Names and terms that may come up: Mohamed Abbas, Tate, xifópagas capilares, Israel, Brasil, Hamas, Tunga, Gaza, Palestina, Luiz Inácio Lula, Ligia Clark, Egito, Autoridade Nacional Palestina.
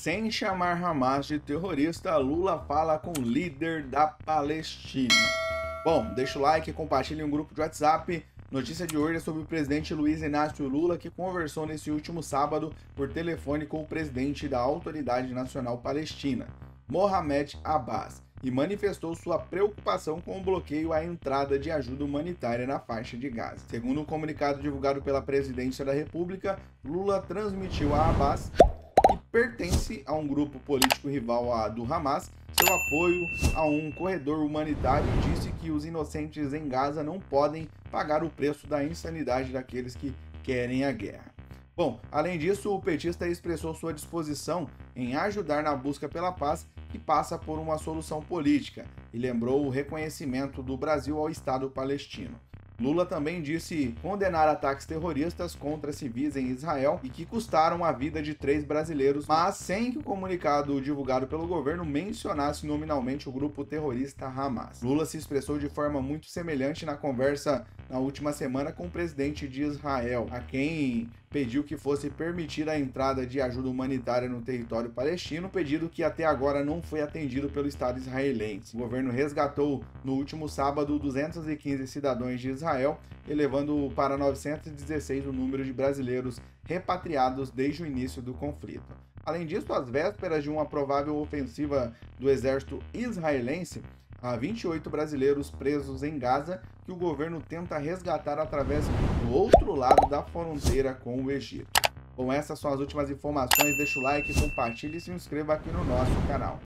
Sem chamar Hamas de terrorista, Lula fala com o líder da Palestina. Bom, deixa o like, compartilhe um grupo de WhatsApp. Notícia de hoje é sobre o presidente Luiz Inácio Lula, que conversou nesse último sábado por telefone com o presidente da Autoridade Nacional Palestina, Mohamed Abbas, e manifestou sua preocupação com o bloqueio à entrada de ajuda humanitária na faixa de Gaza. Segundo um comunicado divulgado pela Presidência da República, Lula transmitiu a Abbas, que pertence a um grupo político rival do Hamas, seu apoio a um corredor humanitário, e disse que os inocentes em Gaza não podem pagar o preço da insanidade daqueles que querem a guerra. Bom, além disso, o petista expressou sua disposição em ajudar na busca pela paz, que passa por uma solução política, e lembrou o reconhecimento do Brasil ao Estado palestino. Lula também disse condenar ataques terroristas contra civis em Israel e que custaram a vida de 3 brasileiros, mas sem que o comunicado divulgado pelo governo mencionasse nominalmente o grupo terrorista Hamas. Lula se expressou de forma muito semelhante na conversa na última semana com o presidente de Israel, a quem pediu que fosse permitida a entrada de ajuda humanitária no território palestino, pedido que até agora não foi atendido pelo Estado israelense. O governo resgatou no último sábado 215 cidadãos de Israel, elevando para 916 o número de brasileiros repatriados desde o início do conflito. Além disso, às vésperas de uma provável ofensiva do exército israelense, há 28 brasileiros presos em Gaza que o governo tenta resgatar através do outro lado da fronteira com o Egito. Bom, essas são as últimas informações. Deixa o like, compartilhe e se inscreva aqui no nosso canal.